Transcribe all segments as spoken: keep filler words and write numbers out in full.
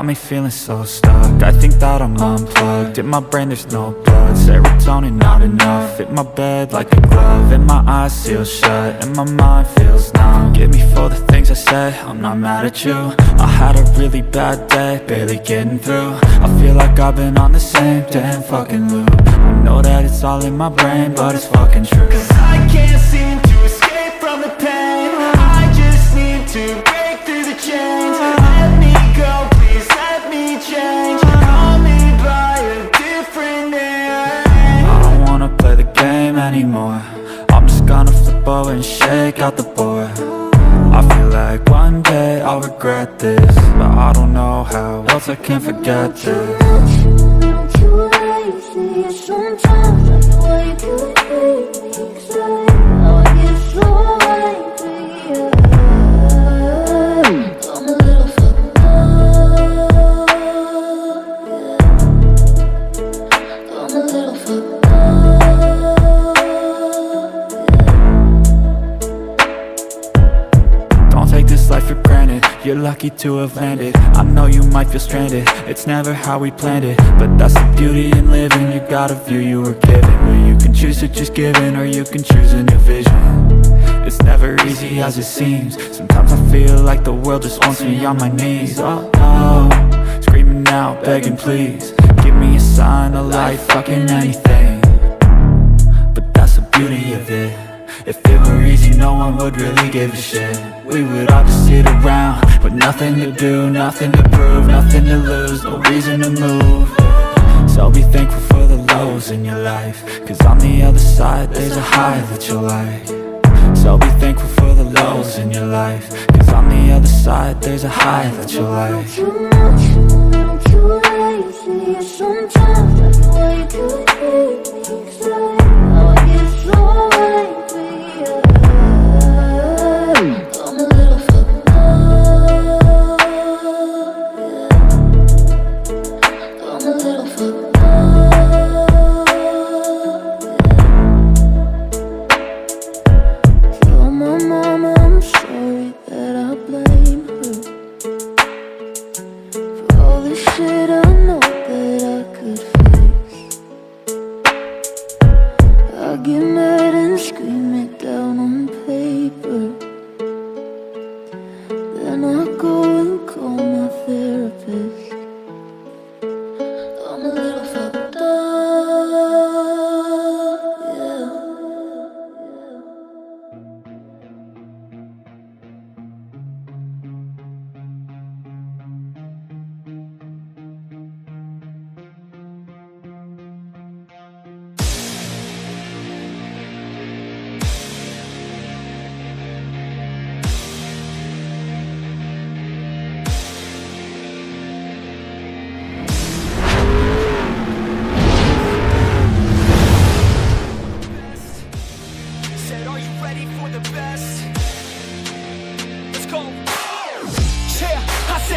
got me feeling so stuck. I think that I'm unplugged. In my brain there's no blood. Serotonin not enough. Fit my bed like a glove. And my eyes seal shut. And my mind feels numb. Give me for the things I said. I'm not mad at you. I had a really bad day, barely getting through. I feel like I've been on the same damn fucking loop. I know that it's all in my brain, but it's fucking true. Cause I can't seem to escape from the pain. I just need to break through the chains. Let me go, please let me change. Call me by a different name. I don't wanna play the game anymore. I'm just gonna flip over and shake out the board. I feel like one day I'll regret this, but I don't know how else I can forget this. Sometimes the way you make me excited, oh, I get so high to you. I'm a little fucking lost, yeah. I'm a little fucking lost, yeah. Don't take this life for granted. You're lucky to have landed. I know you might feel stranded. It's never how we planned it, but that's the beauty in living. You got a view you were given, where you can choose to just give in, or you can choose a new vision. It's never easy as it seems. Sometimes I feel like the world just wants me on my knees. Oh no, screaming out, begging please, give me a sign of life, fucking anything. But that's the beauty of it. If it were easy, no one would really give a shit. We would all just sit around with nothing to do, nothing to prove, nothing to lose, no reason to move. So be thankful for the lows in your life, cause on the other side there's a high that you'll like. So be thankful for the lows in your life, cause on the other side there's a high that you'll like. Sometimes the way you make me excited.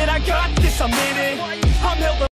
I got this, I'm in it.